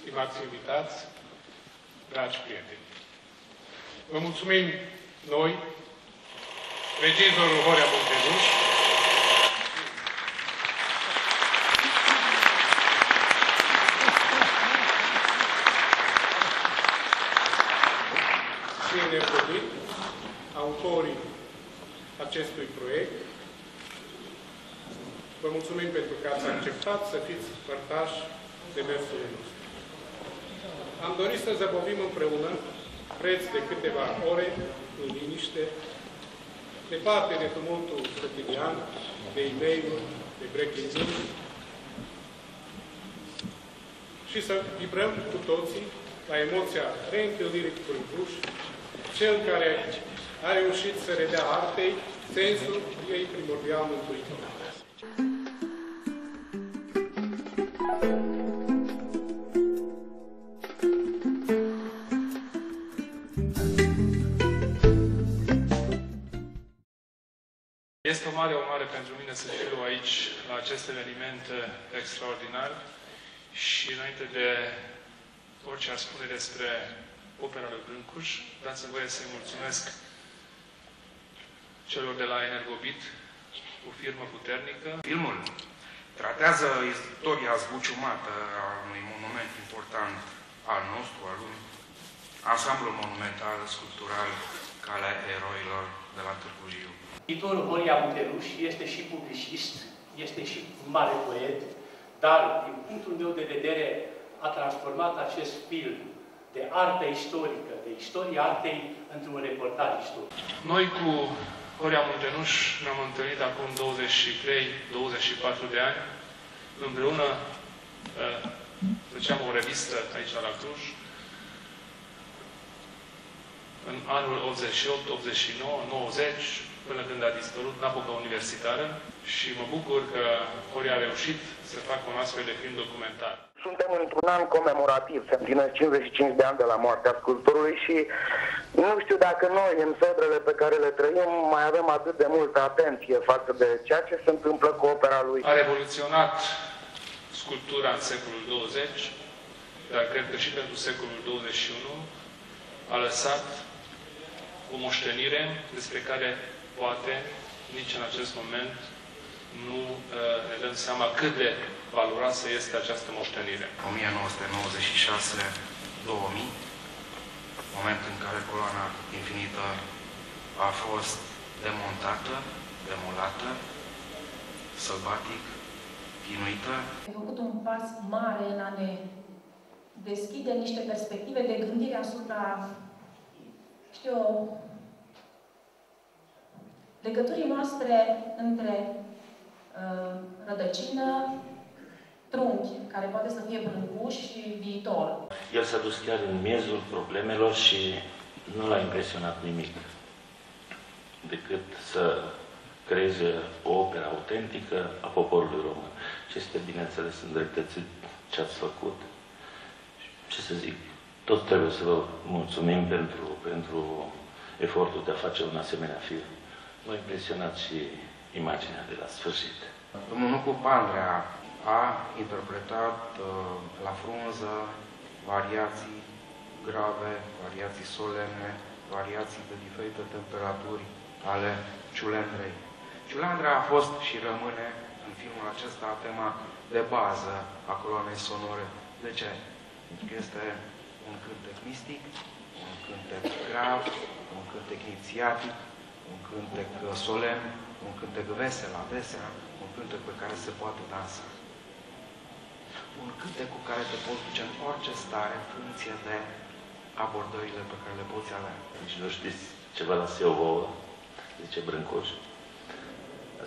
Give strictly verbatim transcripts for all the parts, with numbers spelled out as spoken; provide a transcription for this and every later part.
Stimați invitați, dragi prieteni, vă mulțumim noi, regizorul Horia Muntenuș, și EnergoBit, autorii acestui proiect. Vă mulțumim pentru că ați acceptat să fiți părtași de mersul nostru. Am dorit să zăbovim împreună, preț de câteva ore, în liniște, departe de tumultul cotidian, de e-mail-uri, de breaking news, și să vibrăm cu toții la emoția reîntâlnirii cu Brâncuși, cel care a reușit să redea artei sensul ei primordial mântuitor. Este o mare onoare pentru mine să fiu aici, la acest eveniment extraordinar, și înainte de orice ar spune despre opera lui Brâncuși, dați-mi voie să-i mulțumesc celor de la EnergoBit, o firmă puternică. Filmul tratează istoria zbuciumată a unui monument important al nostru, al lumii, Asamblul Monumental Sculptural Calea Eroilor de la Târgu Jiu. Scriitorul Horia Muntenuș este și publicist, este și un mare poet, dar, din punctul meu de vedere, a transformat acest film de artă istorică, de istoria artei, într-un reportaj istoric. Noi cu Horia Muntenuș ne-am întâlnit acum douăzeci și trei douăzeci și patru de ani. Împreună făceam o revistă aici la Cluj. În anul optzeci și opt, optzeci și nouă, nouăzeci, până când a dispărut Napoca Universitară, și mă bucur că Horia a reușit să facă un astfel de film documentar. Suntem într-un an comemorativ, se împlinesc cincizeci și cinci de ani de la moartea sculptorului și nu știu dacă noi, în febrele pe care le trăim, mai avem atât de multă atenție față de ceea ce se întâmplă cu opera lui. A revoluționat sculptura în secolul douăzeci, dar cred că și pentru secolul douăzeci și unu a lăsat o moștenire despre care poate nici în acest moment nu ne dăm seama cât de valoroasă este această moștenire. o mie nouă sute nouăzeci și șase două mii, moment în care coloana infinită a fost demontată, demolată, sălbatic, chinuită. Am făcut un pas mare în a ne deschide niște perspective de gândire asupra, știu eu, legăturii noastre între uh, rădăcină, trunchi, care poate să fie Brâncuși, și viitor. El s-a dus chiar în miezul problemelor și nu l-a impresionat nimic decât să creeze o operă autentică a poporului român. Ce este, bineînțeles, îndreptățit ce ați făcut. Ce să zic, tot trebuie să vă mulțumim pentru, pentru efortul de a face un asemenea film. M-a impresionat și imaginea de la sfârșit. Domnul Nucu Andrea a interpretat la frunză variații grave, variații solemne, variații de diferite temperaturi ale Ciulandrei. Ciulandrea a fost și rămâne în filmul acesta tema de bază a coloanei sonore. De ce? Pentru că este un cântec mistic, un cântec grav, un cântec inițiatic, un cântec solemn, un cântec vesel adesea, un cântec pe care se poate dansa. Un cântec cu care te poți duce în orice stare, în funcție de abordările pe care le poți avea. Deci nu știți ceva la eu vouă, zice Brâncuși.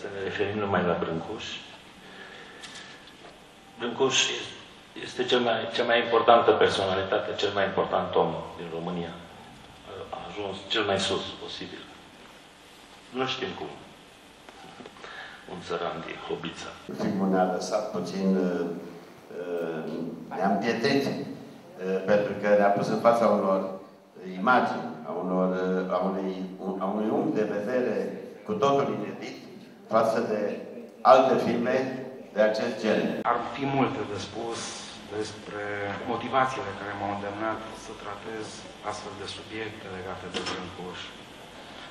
Să ne referim numai la Brâncuși. Brâncuși este cel mai, cea mai importantă personalitate, cel mai important om din România. A ajuns cel mai sus posibil. Nu știm cum. Un țăran din Hobița. Filmul ne-a lăsat puțin... Uh, ne-am pietit, uh, pentru că ne-a pus în fața unor imagini, a, unor, uh, a, unui, un, a unui unghi de vedere cu totul inedit, față de alte filme de acest gen. Ar fi multe de spus despre motivațiile care m-au îndemnat să tratez astfel de subiecte legate de Brâncuși.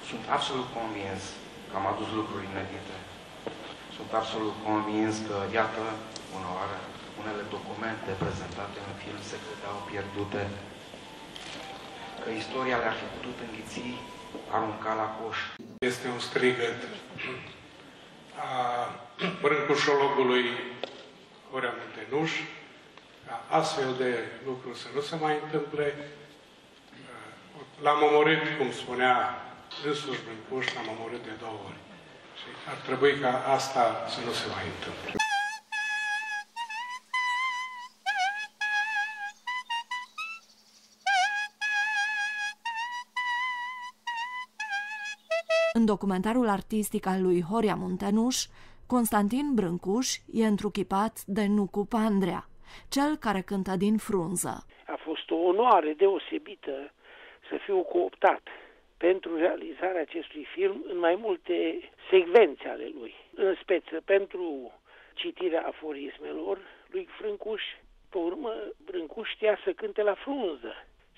Sunt absolut convins că am adus lucruri inedite. Sunt absolut convins că, iată, una oară, unele documente prezentate în film se credeau pierdute, că istoria le-ar fi putut înghiți, arunca la coș. Este un strigăt a brâncușologului Horia Muntenuș, ca astfel de lucruri să nu se mai întâmple. L-am omorât, cum spunea însuși Brâncuși, l-am omorât de două ori. Și ar trebui ca asta să nu se mai întâmple. În documentarul artistic al lui Horia Muntenuș, Constantin Brâncuși e întruchipat de Nucu Andrea, cel care cântă din frunză. A fost o onoare deosebită să fiu cooptat pentru realizarea acestui film în mai multe secvențe ale lui. În speță pentru citirea aforismelor lui Brâncuși, pe urmă Brâncuși știa să cânte la frunză.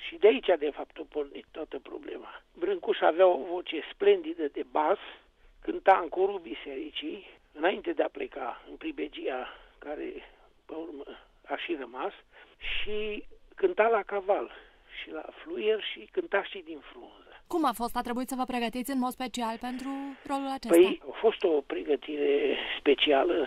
Și de aici, de fapt, a pornit toată problema. Brâncuși avea o voce splendidă de bas, cânta în corul bisericii, înainte de a pleca în pribegia care, pe urmă, a și rămas, și cânta la caval și la fluier și cânta și din frunză. Cum a fost? A trebuit să vă pregătiți în mod special pentru rolul acesta? Păi, a fost o pregătire specială.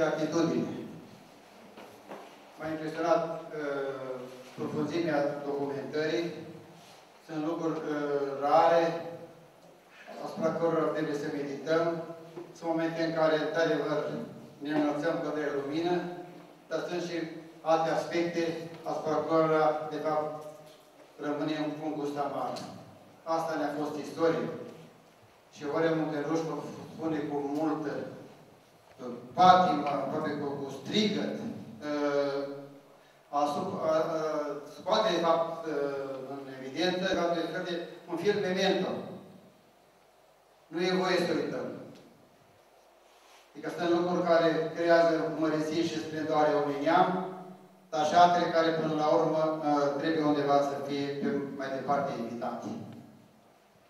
De atitudine. M-a impresionat uh, profunzimea documentării. Sunt lucruri uh, rare, asupra cărora trebuie să medităm. Sunt momente în care, într-adevăr, ne înălțăm către lumină, dar sunt și alte aspecte asupra cărora, de fapt, rămâne un gust amar. Asta ne-a fost istorie. Și Horia Muntenuș spune cu multă patimă, aproape cu, cu strigăt, uh, asupra, uh, scoate, de fapt, uh, în evidență, de un film memento. Nu e voie să uităm. Adică sunt lucruri care creează măreții și splendoare unui neam, dar și altele care, până la urmă, uh, trebuie undeva să fie pe, mai departe invitate.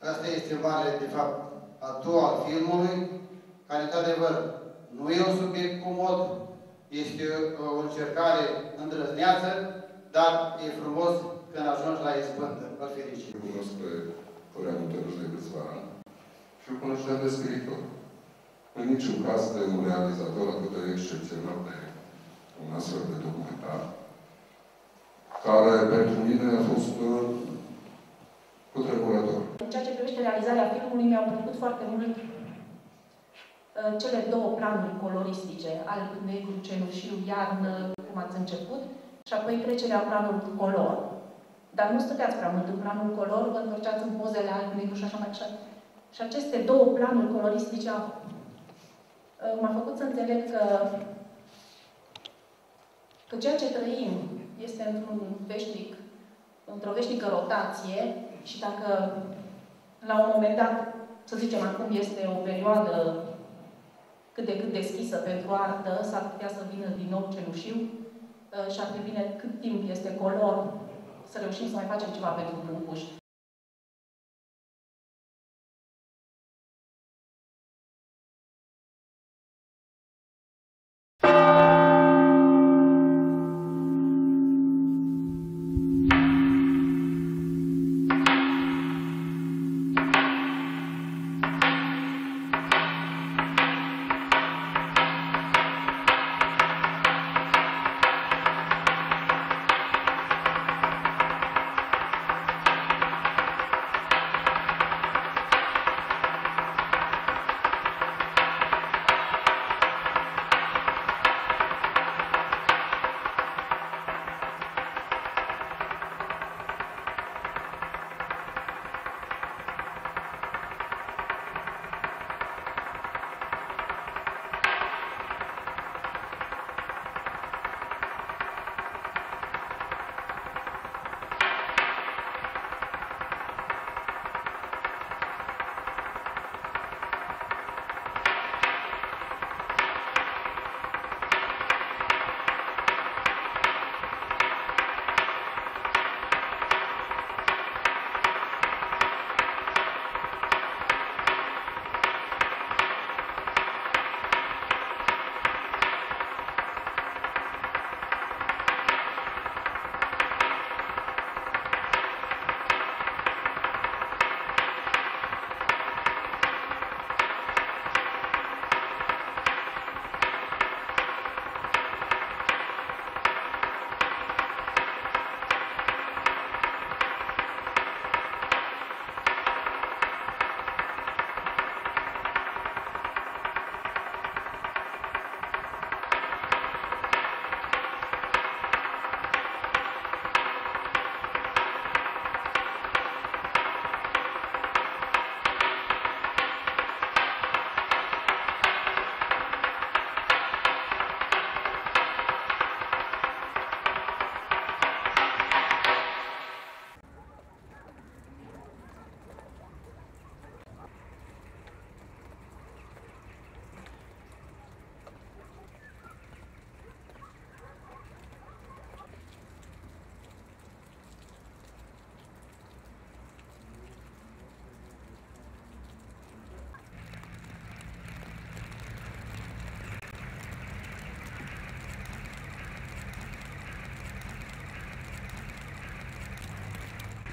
Asta este mare, de fapt, a doua al filmului, care, într-adevăr, nu e un subiect comod, este o încercare îndrăzneață, dar e frumos când ajungi la izbândă. Vă fericit! Eu cunosc pe Horia Muntenuș de câțiva ani și eu cunoșteam de scriitor. În niciun caz de un realizator atât de excepțional de un astfel de documentar, care pentru mine a fost cutremurător. În ceea ce privește realizarea filmului, mi-au plăcut foarte mult cele două planuri coloristice, alb-negru, cenușiu, iarnă, cum ați început, și apoi trecerea planului cu color. Dar nu stăteați prea mult în planul color, vă întorceați în pozele alb-negru și așa mai departe. Și aceste două planuri coloristice m-a făcut să înțeleg că, că ceea ce trăim este într-un veșnic, într-o veșnică rotație și dacă la un moment dat, să zicem acum, este o perioadă cât de cât deschisă pentru artă, s-ar putea să vină din nou cenușiu și ar fi bine cât timp este color să reușim să mai facem ceva pentru Brâncuși.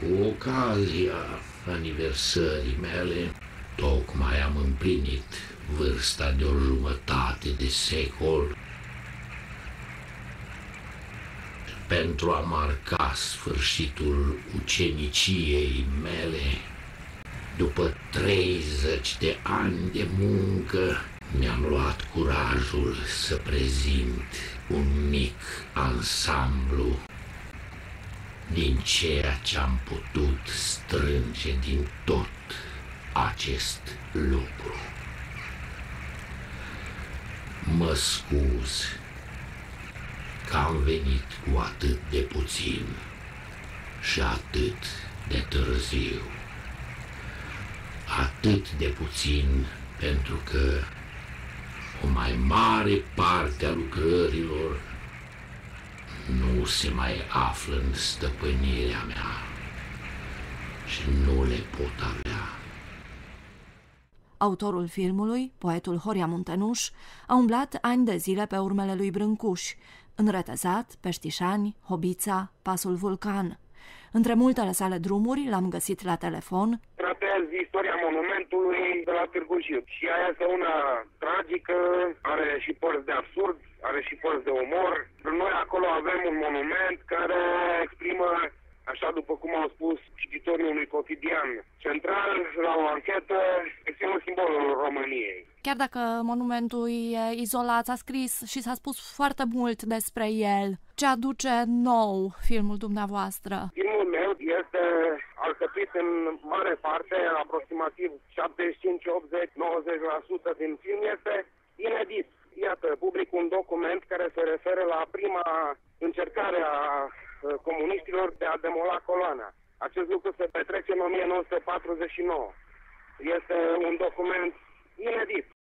Cu ocazia aniversării mele, tocmai am împlinit vârsta de o jumătate de secol. Pentru a marca sfârșitul uceniciei mele, după treizeci de ani de muncă, mi-am luat curajul să prezint un mic ansamblu din ceea ce am putut strânge din tot acest lucru. Mă scuz că am venit cu atât de puțin și atât de târziu. Atât de puțin pentru că o mai mare parte a lucrărilor nu se mai află în stăpânirea mea și nu le pot avea. Autorul filmului, poetul Horia Muntenuș, a umblat ani de zile pe urmele lui Brâncuși, în Retezat, Peștișani, Hobița, Pasul Vulcan. Între multele sale drumuri l-am găsit la telefon. Tratează istoria monumentului de la Târgu Jiu. Și aia este una tragică, are și părți de absurd, are și părți de umor. Noi acolo avem un monument care exprimă, așa după cum au spus cititorii unui cotidian central la o anchetă, exprimă simbolul României. Chiar dacă monumentul e izolat, s-a scris și s-a spus foarte mult despre el. Ce aduce nou filmul dumneavoastră? Filmul meu este alcătuit în mare parte, aproximativ șaptezeci și cinci, optzeci, nouăzeci la sută din film este inedit. Iată, public un document care se referă la prima încercare a comuniștilor de a demola coloana. Acest lucru se petrece în o mie nouă sute patruzeci și nouă. Este un document inedit.